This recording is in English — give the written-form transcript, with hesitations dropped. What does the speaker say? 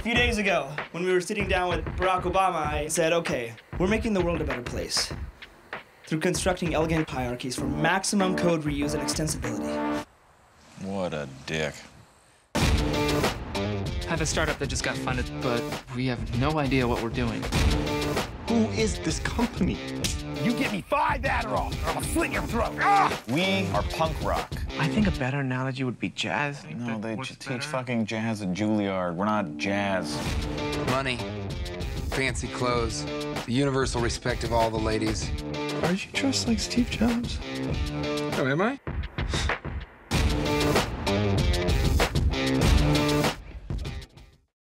A few days ago, when we were sitting down with Barack Obama, I said, okay, we're making the world a better place through constructing elegant hierarchies for maximum code reuse and extensibility. What a dick. I have a startup that just got funded, but we have no idea what we're doing. Who is this company? You give me 5 Adderall, or I'll slit your throat. Ah! We are punk rock. I think a better analogy would be jazz. No, they teach fucking jazz at Juilliard. We're not jazz. Money, fancy clothes, the universal respect of all the ladies. Are you dressed like Steve Jobs? Oh, am I?